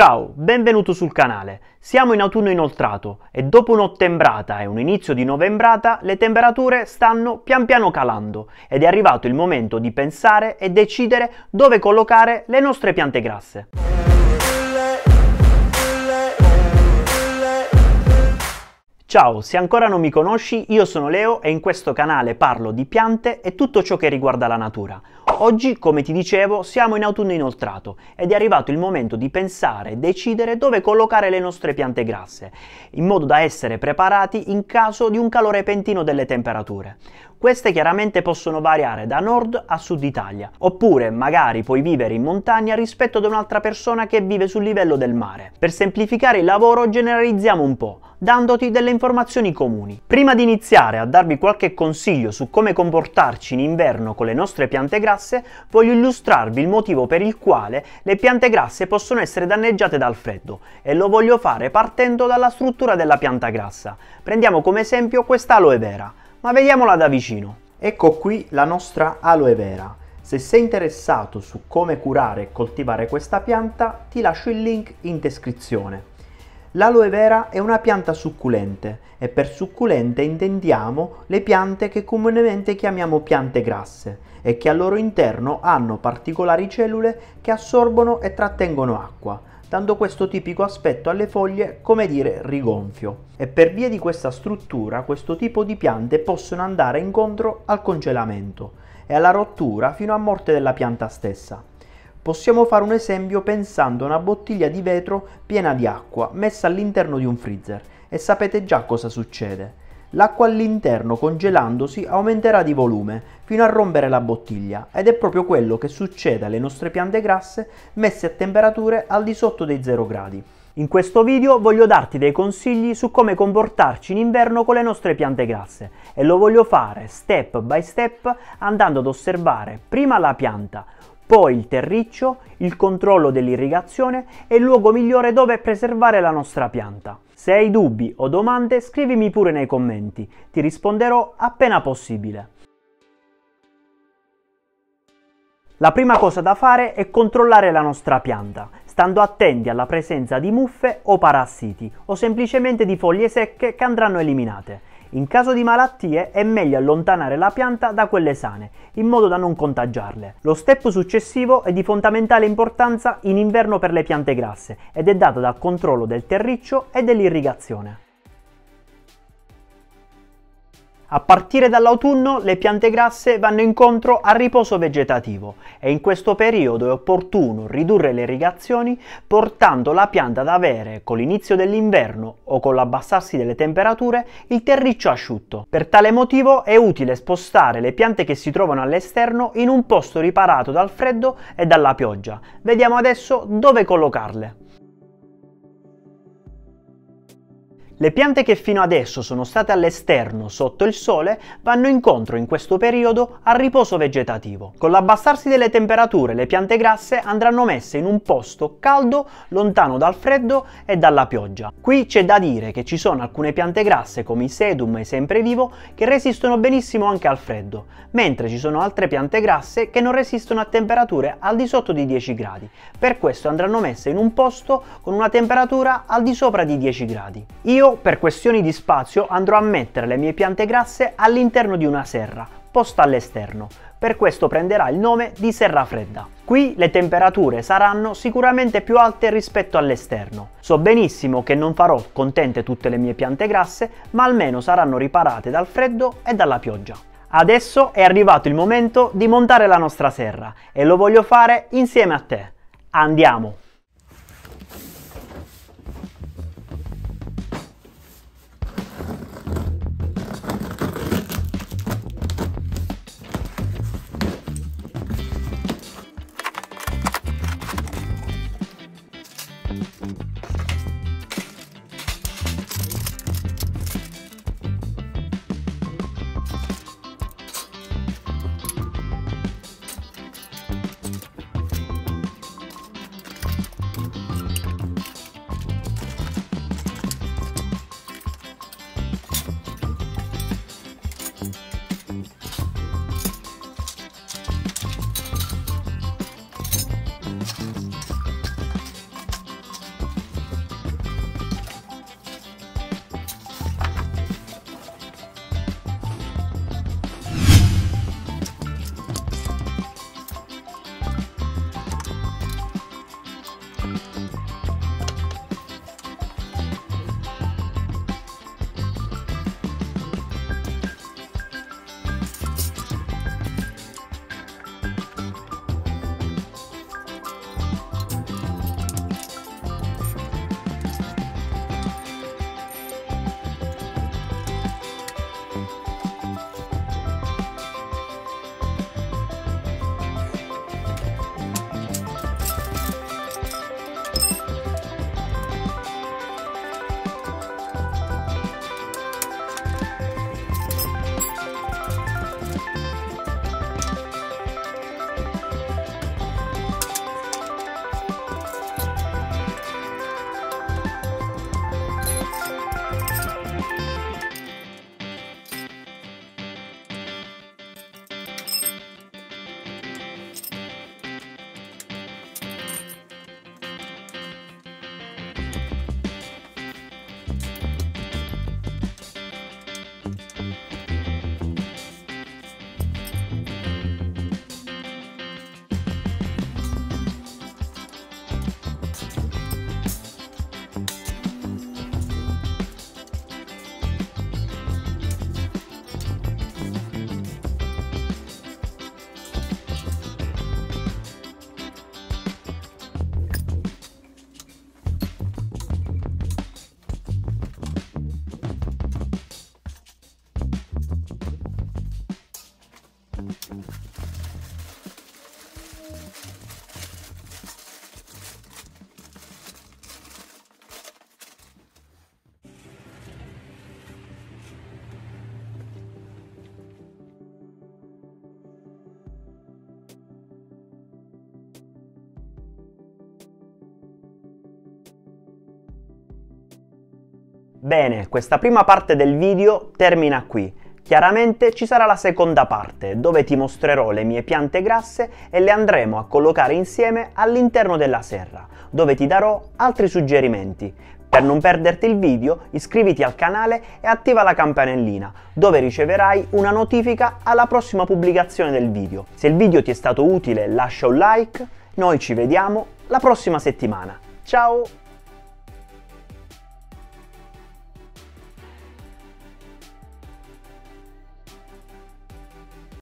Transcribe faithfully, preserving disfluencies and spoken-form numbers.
Ciao, benvenuto sul canale. Siamo in autunno inoltrato e dopo un'ottembrata e un inizio di novembrata le temperature stanno pian piano calando ed è arrivato il momento di pensare e decidere dove collocare le nostre piante grasse. Ciao, se ancora non mi conosci, io sono Leo e in questo canale parlo di piante e tutto ciò che riguarda la natura. Oggi, come ti dicevo, siamo in autunno inoltrato ed è arrivato il momento di pensare e decidere dove collocare le nostre piante grasse, in modo da essere preparati in caso di un calore repentino delle temperature. Queste chiaramente possono variare da nord a sud Italia, oppure magari puoi vivere in montagna rispetto ad un'altra persona che vive sul livello del mare. Per semplificare il lavoro generalizziamo un po', dandoti delle informazioni comuni. Prima di iniziare a darvi qualche consiglio su come comportarci in inverno con le nostre piante grasse, voglio illustrarvi il motivo per il quale le piante grasse possono essere danneggiate dal freddo, e lo voglio fare partendo dalla struttura della pianta grassa. Prendiamo come esempio questa aloe vera, ma vediamola da vicino. Ecco qui la nostra aloe vera. Se sei interessato su come curare e coltivare questa pianta, ti lascio il link in descrizione. L'aloe vera è una pianta succulente e per succulente intendiamo le piante che comunemente chiamiamo piante grasse e che al loro interno hanno particolari cellule che assorbono e trattengono acqua, dando questo tipico aspetto alle foglie, come dire, rigonfio. E per via di questa struttura questo tipo di piante possono andare incontro al congelamento e alla rottura fino a morte della pianta stessa. Possiamo fare un esempio pensando a una bottiglia di vetro piena di acqua messa all'interno di un freezer, e sapete già cosa succede. L'acqua all'interno, congelandosi, aumenterà di volume fino a rompere la bottiglia, ed è proprio quello che succede alle nostre piante grasse messe a temperature al di sotto dei zero gradi. In questo video voglio darti dei consigli su come comportarci in inverno con le nostre piante grasse, e lo voglio fare step by step andando ad osservare prima la pianta, poi il terriccio, il controllo dell'irrigazione e il luogo migliore dove preservare la nostra pianta. Se hai dubbi o domande, scrivimi pure nei commenti, ti risponderò appena possibile. La prima cosa da fare è controllare la nostra pianta, stando attenti alla presenza di muffe o parassiti, o semplicemente di foglie secche che andranno eliminate. In caso di malattie è meglio allontanare la pianta da quelle sane, in modo da non contagiarle. Lo step successivo è di fondamentale importanza in inverno per le piante grasse ed è dato dal controllo del terriccio e dell'irrigazione. A partire dall'autunno le piante grasse vanno incontro al riposo vegetativo e in questo periodo è opportuno ridurre le irrigazioni, portando la pianta ad avere, con l'inizio dell'inverno o con l'abbassarsi delle temperature, il terriccio asciutto. Per tale motivo è utile spostare le piante che si trovano all'esterno in un posto riparato dal freddo e dalla pioggia. Vediamo adesso dove collocarle. Le piante che fino adesso sono state all'esterno sotto il sole vanno incontro in questo periodo al riposo vegetativo. Con l'abbassarsi delle temperature le piante grasse andranno messe in un posto caldo, lontano dal freddo e dalla pioggia. Qui c'è da dire che ci sono alcune piante grasse come i sedum e i sempre vivo che resistono benissimo anche al freddo, mentre ci sono altre piante grasse che non resistono a temperature al di sotto di dieci gradi. Per questo andranno messe in un posto con una temperatura al di sopra di dieci gradi. Io per questioni di spazio andrò a mettere le mie piante grasse all'interno di una serra, posta all'esterno. Per questo prenderà il nome di serra fredda. Qui le temperature saranno sicuramente più alte rispetto all'esterno. So benissimo che non farò contente tutte le mie piante grasse, ma almeno saranno riparate dal freddo e dalla pioggia. Adesso è arrivato il momento di montare la nostra serra e lo voglio fare insieme a te. Andiamo! Bene, questa prima parte del video termina qui. Chiaramente ci sarà la seconda parte, dove ti mostrerò le mie piante grasse e le andremo a collocare insieme all'interno della serra, dove ti darò altri suggerimenti. Per non perderti il video, iscriviti al canale e attiva la campanellina, dove riceverai una notifica alla prossima pubblicazione del video. Se il video ti è stato utile, lascia un like. Noi ci vediamo la prossima settimana. Ciao!